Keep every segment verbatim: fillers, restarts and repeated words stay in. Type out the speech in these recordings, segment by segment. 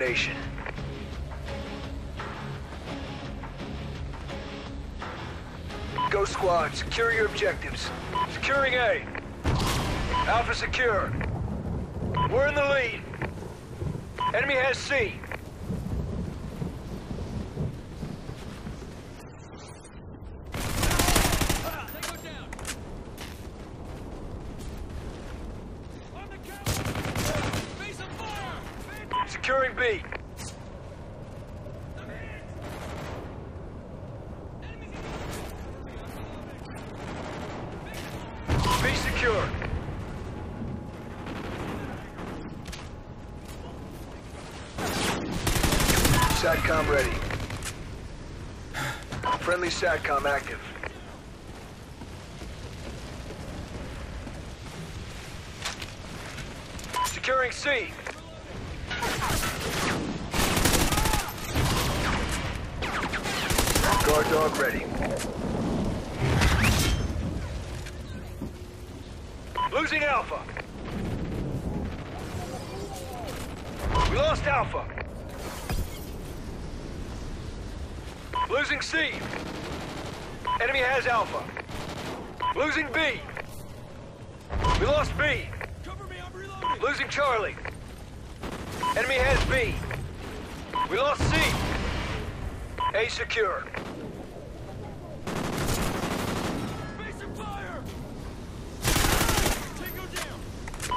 examination. Go squad, secure your objectives. Securing A. Alpha secure. We're in the lead. Enemy has C. Securing B. B secure. SATCOM ready. Friendly SATCOM active. Securing C. Guard dog ready. Losing Alpha. We lost Alpha. Losing C. Enemy has Alpha. Losing B. We lost B. Cover me, I'm reloading. Losing Charlie. Enemy has B. We lost C. A secure.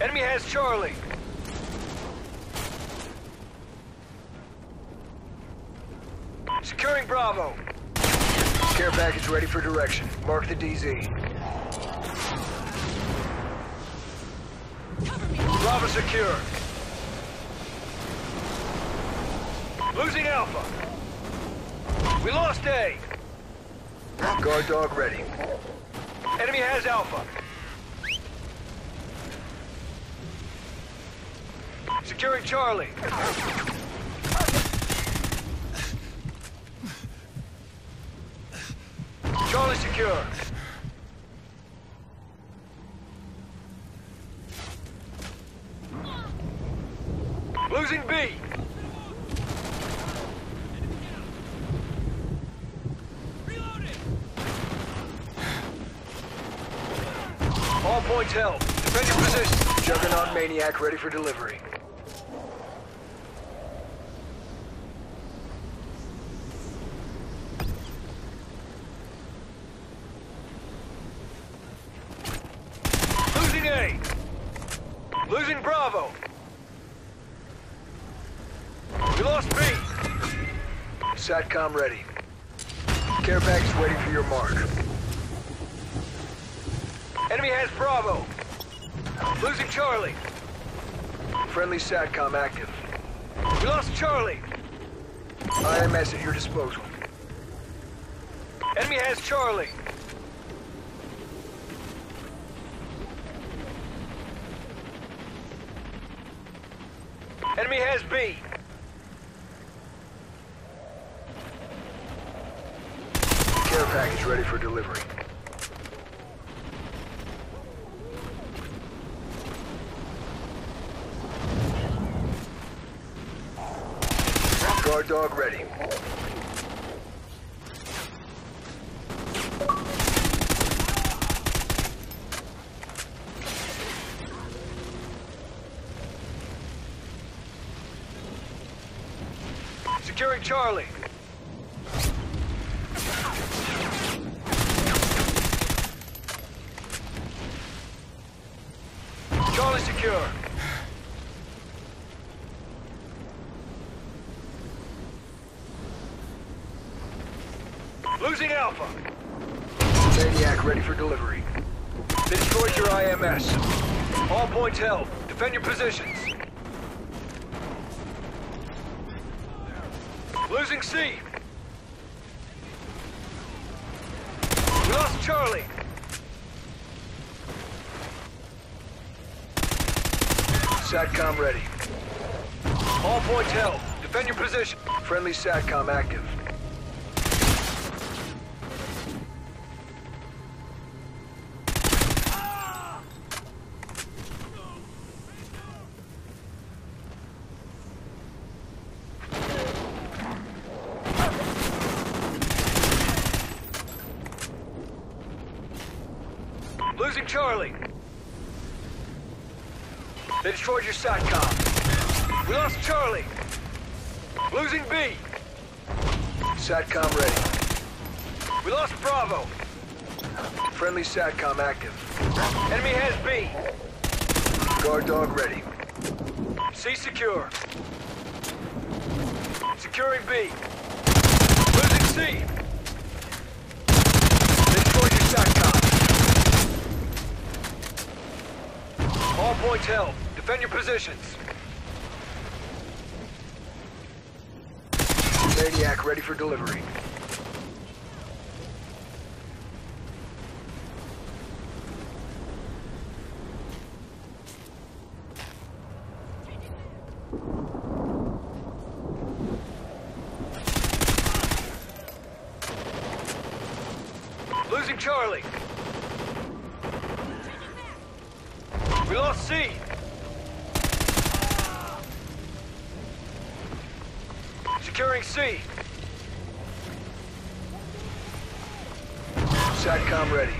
Enemy has Charlie. Securing Bravo. Care package ready for direction. Mark the D Z. Cover me. Bravo secure. Losing Alpha. We lost A. Guard dog ready. Enemy has Alpha. Securing Charlie. Charlie secure. Losing B. Reloading. All points held. Defend your position. Juggernaut Maniac ready for delivery. Losing Bravo. We lost B. SATCOM ready. Care package waiting for your mark. Enemy has Bravo. Losing Charlie. Friendly SATCOM active. We lost Charlie. I M S at your disposal. Enemy has Charlie. Enemy has B. Care package ready for delivery. Guard dog ready. Securing Charlie. Charlie secure. Losing Alpha. Maniac ready for delivery. Destroyed your I M S. All points held. Defend your positions. Losing C. We lost Charlie. SATCOM ready. All points held. Defend your position. Friendly SATCOM active. Charlie. They destroyed your SATCOM. We lost Charlie. Losing B. SATCOM ready. We lost Bravo. Friendly SATCOM active. Enemy has B. Guard dog ready. C secure. Securing B. Losing C. They destroyed your SATCOM. All points held. Defend your positions. Radiac ready for delivery. Losing Charlie. We lost C. Securing C. SATCOM ready.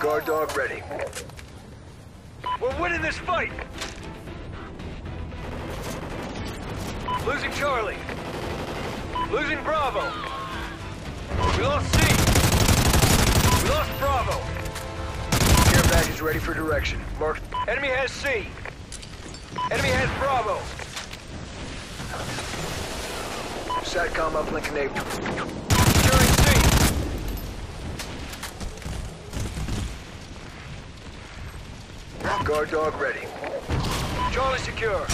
Guard dog ready. We're winning this fight! Losing Charlie. Losing Bravo. We lost C. We lost Bravo. Care package ready for direction. Mark. Enemy has C. Enemy has Bravo. SATCOM uplink enabled. Securing C. Guard dog ready. Charlie secure.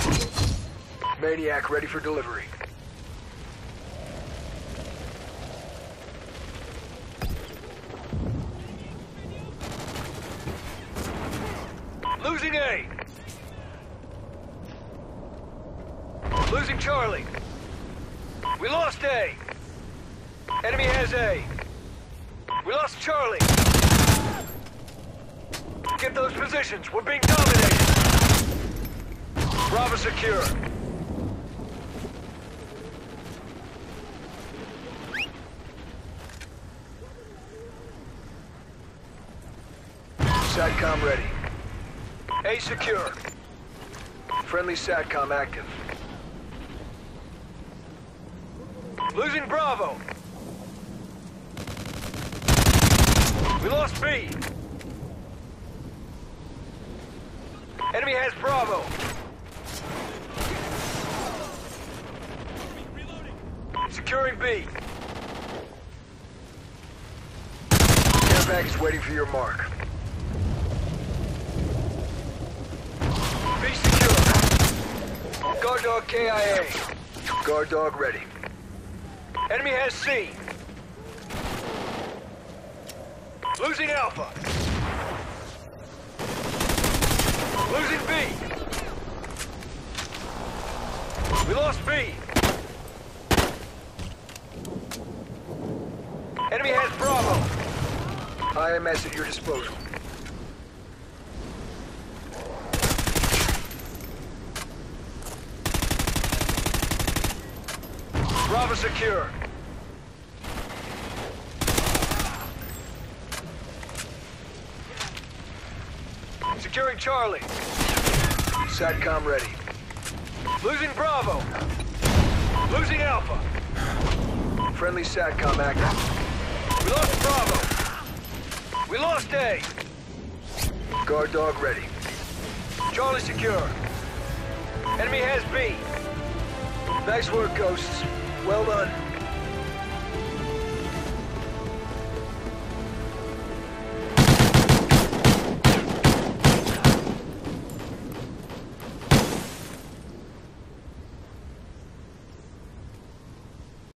Maniac ready for delivery. Losing A. Losing Charlie. We lost A. Enemy has A. We lost Charlie. Get those positions. We're being dominated. Bravo secure. SATCOM ready. A secure. Friendly SATCOM active. Losing Bravo. We lost B. Enemy has Bravo. Securing B. Air package waiting for your mark. Guard dog K I A. Guard dog ready. Enemy has C. Losing Alpha. Losing B. We lost B. Enemy has Bravo. I M S at your disposal. Bravo secure. Securing Charlie. SATCOM ready. Losing Bravo. Losing Alpha. Friendly SATCOM active. We lost Bravo. We lost A. Guard dog ready. Charlie secure. Enemy has B. Nice work, Ghosts. Well done.